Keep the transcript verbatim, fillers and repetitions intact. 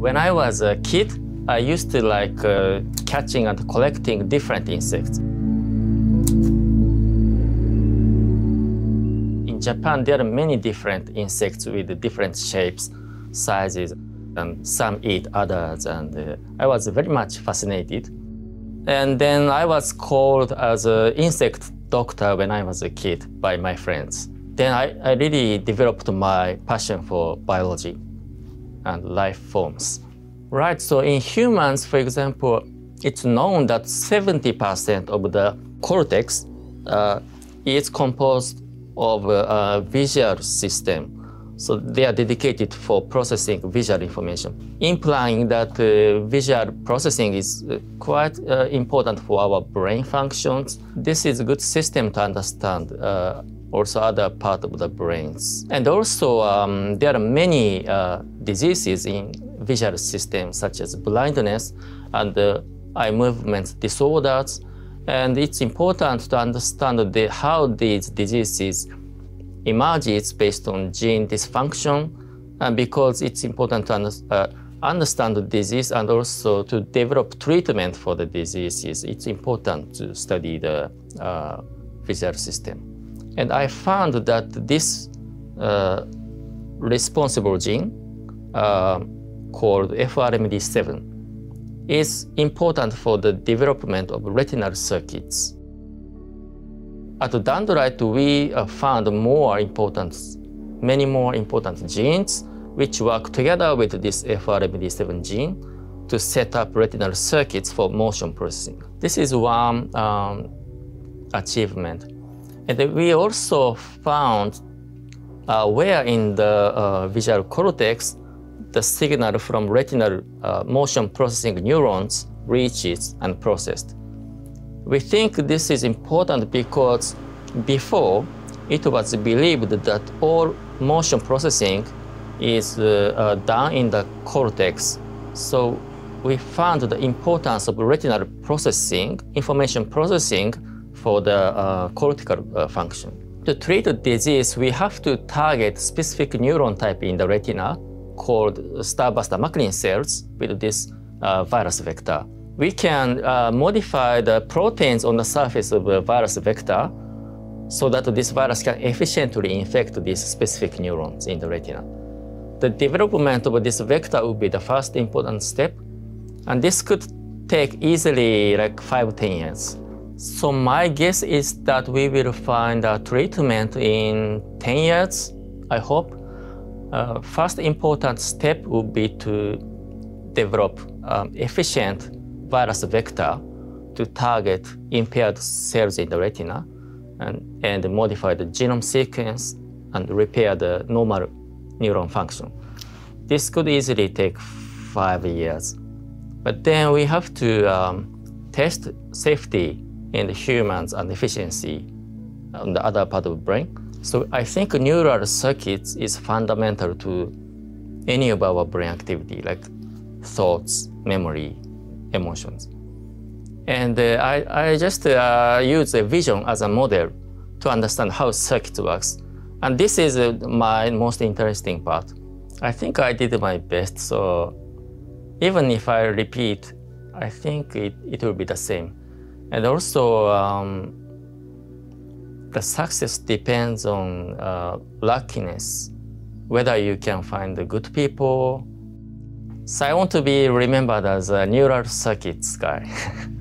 When I was a kid, I used to like uh, catching and collecting different insects. In Japan, there are many different insects with different shapes, sizes, and some eat others, and uh, I was very much fascinated. And then I was called as an insect doctor when I was a kid by my friends. Then I, I really developed my passion for biology and life forms. Right, so in humans, for example, it's known that seventy percent of the cortex uh, is composed of a, a visual system. So they are dedicated for processing visual information, implying that uh, visual processing is quite uh, important for our brain functions. This is a good system to understand uh, also other part of the brains. And also um, there are many uh, diseases in visual systems such as blindness and uh, eye movement disorders. And it's important to understand the, how these diseases emerges based on gene dysfunction, and because it's important to under, uh, understand the disease and also to develop treatment for the diseases. It's important to study the uh, visual system. And I found that this uh, responsible gene uh, called F R M D seven is important for the development of retinal circuits. At Dandrite, we uh, found more important, many more important genes which work together with this F R M D seven gene to set up retinal circuits for motion processing. This is one um, achievement. And we also found uh, where in the uh, visual cortex the signal from retinal uh, motion processing neurons reaches and processed. We think this is important because before it was believed that all motion processing is uh, uh, done in the cortex. So we found the importance of retinal processing, information processing for the uh, cortical uh, function. To treat the disease, we have to target specific neuron type in the retina called starburst amacrine cells with this uh, virus vector. We can uh, modify the proteins on the surface of a virus vector so that this virus can efficiently infect these specific neurons in the retina. The development of this vector would be the first important step, and this could take easily like five to ten years. So my guess is that we will find a treatment in ten years, I hope. Uh, first important step would be to develop um, efficient virus vector to target impaired cells in the retina and, and modify the genome sequence and repair the normal neuron function. This could easily take five years. But then we have to um, test safety in the humans and efficiency on the other part of the brain. So I think neural circuits is fundamental to any of our brain activity, like thoughts, memory, emotions. And uh, I, I just uh, use the vision as a model to understand how circuits works. And this is uh, my most interesting part. I think I did my best, so even if I repeat, I think it, it will be the same. And also, um, the success depends on uh, luckiness, whether you can find the good people. So I want to be remembered as a neural circuits guy.